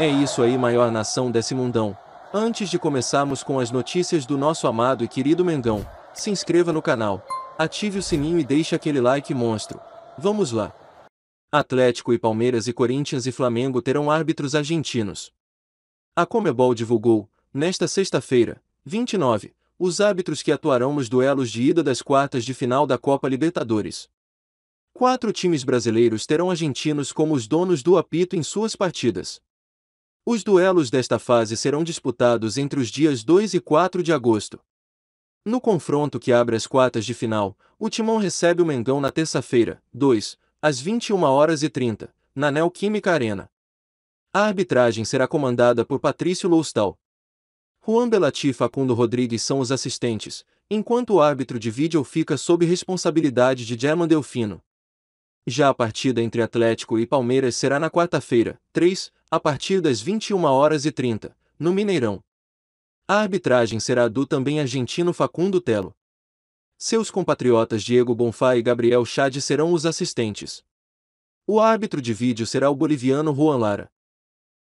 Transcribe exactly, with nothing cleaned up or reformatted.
É isso aí, maior nação desse mundão. Antes de começarmos com as notícias do nosso amado e querido Mengão, se inscreva no canal, ative o sininho e deixe aquele like monstro. Vamos lá. Atlético e Palmeiras e Corinthians e Flamengo terão árbitros argentinos. A Comebol divulgou, nesta sexta-feira, vinte e nove, os árbitros que atuarão nos duelos de ida das quartas de final da Copa Libertadores. Quatro times brasileiros terão argentinos como os donos do apito em suas partidas. Os duelos desta fase serão disputados entre os dias dois e quatro de agosto. No confronto que abre as quartas de final, o Timão recebe o Mengão na terça-feira, dois, às vinte e uma horas e trinta, na Neoquímica Arena. A arbitragem será comandada por Patrício Loustal. Juan Belatí e Facundo Rodrigues são os assistentes, enquanto o árbitro de vídeo fica sob responsabilidade de German Delfino. Já a partida entre Atlético e Palmeiras será na quarta-feira, três, a partir das vinte e uma horas e trinta, no Mineirão. A arbitragem será do também argentino Facundo Tello. Seus compatriotas Diego Bonfá e Gabriel Chade serão os assistentes. O árbitro de vídeo será o boliviano Juan Lara.